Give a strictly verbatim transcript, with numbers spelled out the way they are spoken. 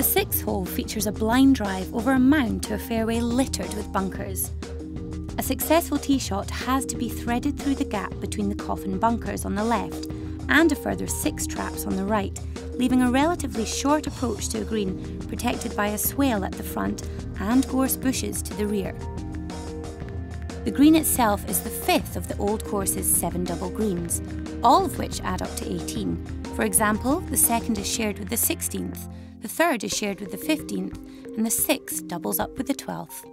The sixth hole features a blind drive over a mound to a fairway littered with bunkers. A successful tee shot has to be threaded through the gap between the coffin bunkers on the left and a further six traps on the right, leaving a relatively short approach to a green protected by a swale at the front and gorse bushes to the rear. The green itself is the fifth of the Old Course's seven double greens, all of which add up to eighteen. For example, the second is shared with the sixteenth, the third is shared with the fifteenth, and the sixth doubles up with the twelfth.